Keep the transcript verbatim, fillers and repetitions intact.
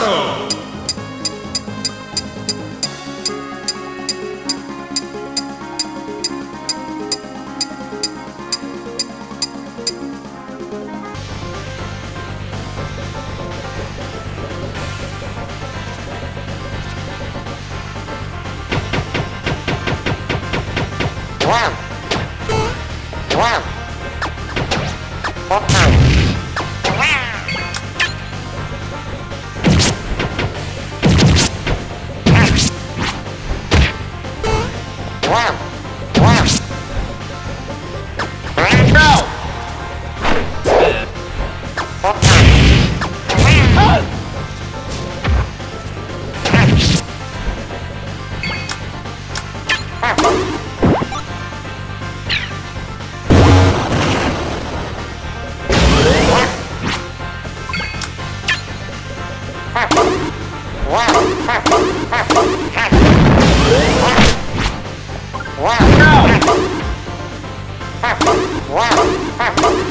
Colorado. Wow. Wow. What time? Wow. Wow. Let's go. What time? Wow. Wow! Wow! Wow!